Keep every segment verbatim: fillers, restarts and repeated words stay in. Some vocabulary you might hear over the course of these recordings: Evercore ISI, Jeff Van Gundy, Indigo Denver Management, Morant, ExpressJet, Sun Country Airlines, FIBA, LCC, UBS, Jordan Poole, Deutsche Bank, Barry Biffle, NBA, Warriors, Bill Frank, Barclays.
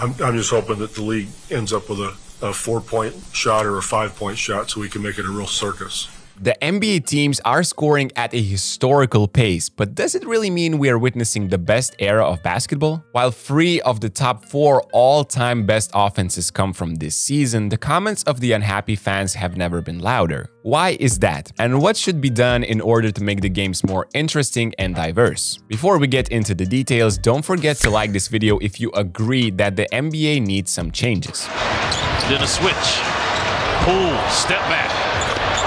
I'm, I'm just hoping that the league ends up with a, a four-point shot or a five-point shot so we can make it a real circus. The N B A teams are scoring at a historical pace, but does it really mean we are witnessing the best era of basketball? While three of the top four all-time best offenses come from this season, the comments of the unhappy fans have never been louder. Why is that? And what should be done in order to make the games more interesting and diverse? Before we get into the details, don't forget to like this video if you agree that the N B A needs some changes. Then a switch. Poole, step back.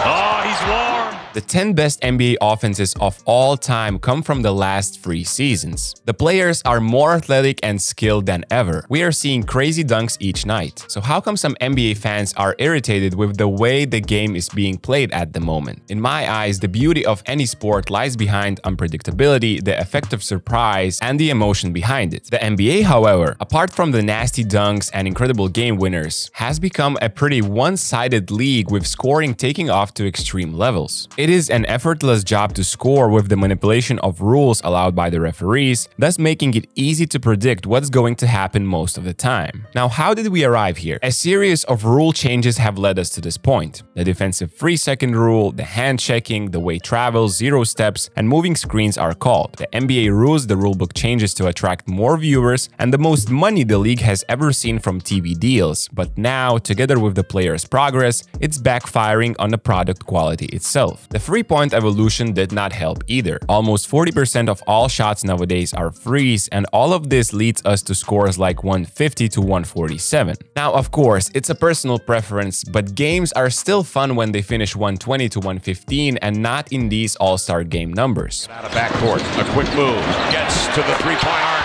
Oh, he's warm. The ten best N B A offenses of all time come from the last three seasons. The players are more athletic and skilled than ever. We are seeing crazy dunks each night. So how come some N B A fans are irritated with the way the game is being played at the moment? In my eyes, the beauty of any sport lies behind unpredictability, the effect of surprise, and the emotion behind it. The N B A, however, apart from the nasty dunks and incredible game winners, has become a pretty one-sided league with scoring taking off to extreme levels. It is an effortless job to score with the manipulation of rules allowed by the referees, thus making it easy to predict what's going to happen most of the time. Now, how did we arrive here? A series of rule changes have led us to this point. The defensive three-second rule, the hand checking, the way travels, zero steps, and moving screens are called. The N B A rules the rulebook changes to attract more viewers and the most money the league has ever seen from T V deals. But now, together with the players' progress, it's backfiring on the product product quality itself. The three-point evolution did not help either. Almost forty percent of all shots nowadays are threes, and all of this leads us to scores like one fifty to one forty-seven. Now, of course, it's a personal preference, but games are still fun when they finish one twenty to one fifteen and not in these all-star game numbers. Out of backcourt, a quick move, gets to the three-point arc.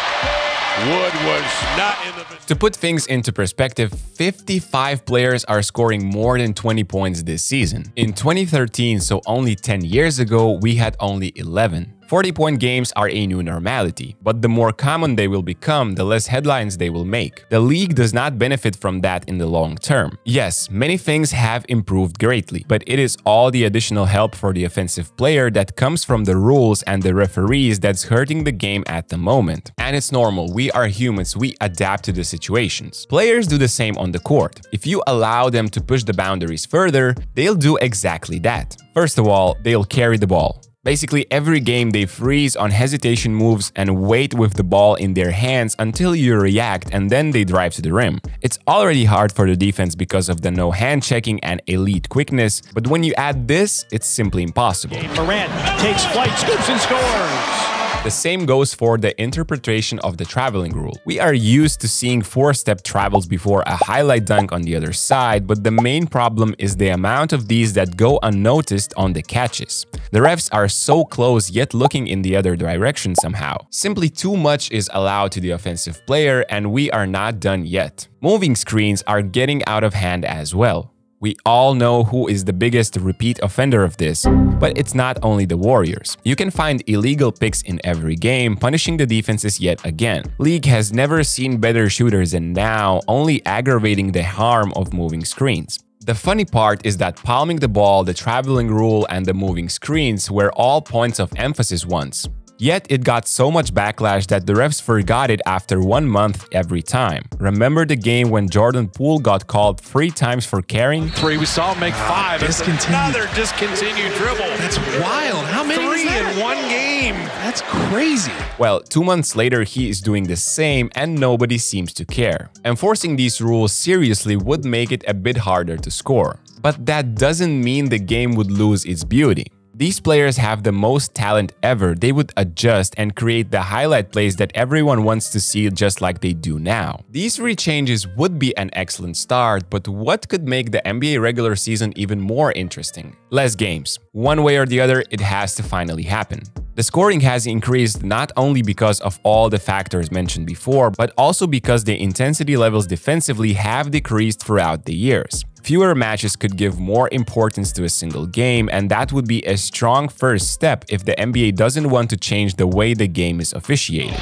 Wood was not in the... To put things into perspective, fifty-five players are scoring more than twenty points this season. In twenty thirteen, so only ten years ago, we had only eleven. forty-point games are a new normality, but the more common they will become, the less headlines they will make. The league does not benefit from that in the long term. Yes, many things have improved greatly, but it is all the additional help for the offensive player that comes from the rules and the referees that's hurting the game at the moment. And it's normal, we are humans, we adapt to the situations. Players do the same on the court. If you allow them to push the boundaries further, they'll do exactly that. First of all, they'll carry the ball. Basically, every game they freeze on hesitation moves and wait with the ball in their hands until you react, and then they drive to the rim. It's already hard for the defense because of the no hand checking and elite quickness, but when you add this, it's simply impossible. Morant takes flight, scoops and scores. The same goes for the interpretation of the traveling rule. We are used to seeing four-step travels before a highlight dunk on the other side, but the main problem is the amount of these that go unnoticed on the catches. The refs are so close yet looking in the other direction somehow. Simply too much is allowed to the offensive player, and we are not done yet. Moving screens are getting out of hand as well. We all know who is the biggest repeat offender of this, but it's not only the Warriors. You can find illegal picks in every game, punishing the defenses yet again. League has never seen better shooters than now, only aggravating the harm of moving screens. The funny part is that palming the ball, the traveling rule, and the moving screens were all points of emphasis once. Yet it got so much backlash that the refs forgot it after one month every time. Remember the game when Jordan Poole got called three times for carrying? Three, we saw him make five. Uh, another discontinued dribble. That's wild. How many three is that? In one game. That's crazy. Well, two months later he is doing the same and nobody seems to care. Enforcing these rules seriously would make it a bit harder to score. But that doesn't mean the game would lose its beauty. These players have the most talent ever. They would adjust and create the highlight plays that everyone wants to see just like they do now. These three changes would be an excellent start, but what could make the N B A regular season even more interesting? Less games. One way or the other, it has to finally happen. The scoring has increased not only because of all the factors mentioned before, but also because the intensity levels defensively have decreased throughout the years. Fewer matches could give more importance to a single game, and that would be a strong first step if the N B A doesn't want to change the way the game is officiated.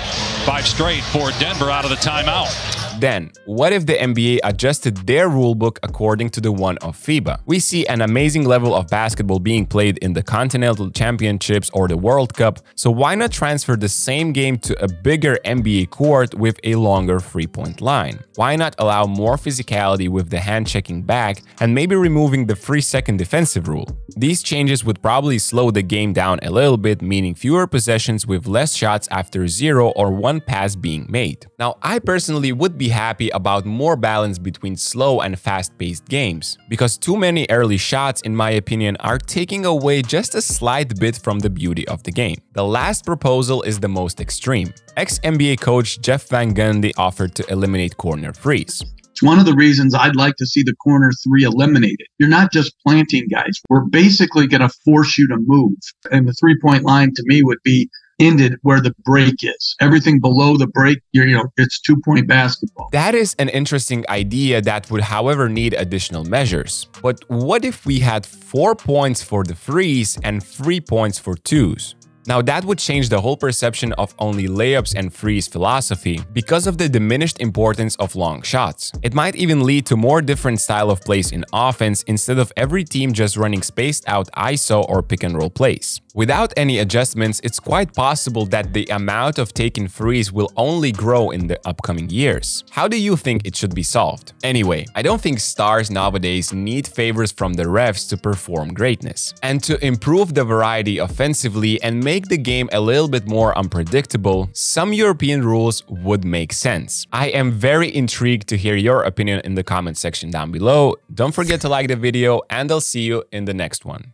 Five straight for Denver out of the timeout. Then, what if the N B A adjusted their rulebook according to the one of FIBA? We see an amazing level of basketball being played in the Continental Championships or the World Cup, so why not transfer the same game to a bigger N B A court with a longer three-point line? Why not allow more physicality with the hand checking back and maybe removing the three-second defensive rule? These changes would probably slow the game down a little bit, meaning fewer possessions with less shots after zero or one pass being made. Now, I personally would be happy about more balance between slow and fast-paced games, because too many early shots, in my opinion, are taking away just a slight bit from the beauty of the game. The last proposal is the most extreme. Ex-N B A coach Jeff Van Gundy offered to eliminate corner threes. It's one of the reasons I'd like to see the corner three eliminated. You're not just planting guys. We're basically going to force you to move. And the three-point line, to me, would be ended where the break is. Everything below the break, you're, you know, it's two-point basketball. That is an interesting idea that would, however, need additional measures. But what if we had four points for the threes and three points for twos? Now, that would change the whole perception of only layups and threes philosophy because of the diminished importance of long shots. It might even lead to more different style of plays in offense instead of every team just running spaced out I S O or pick and roll plays. Without any adjustments, it's quite possible that the amount of taken threes will only grow in the upcoming years. How do you think it should be solved? Anyway, I don't think stars nowadays need favors from the refs to perform greatness. And to improve the variety offensively and make Make the game a little bit more unpredictable, some European rules would make sense. I am very intrigued to hear your opinion in the comment section down below. Don't forget to like the video, and I'll see you in the next one.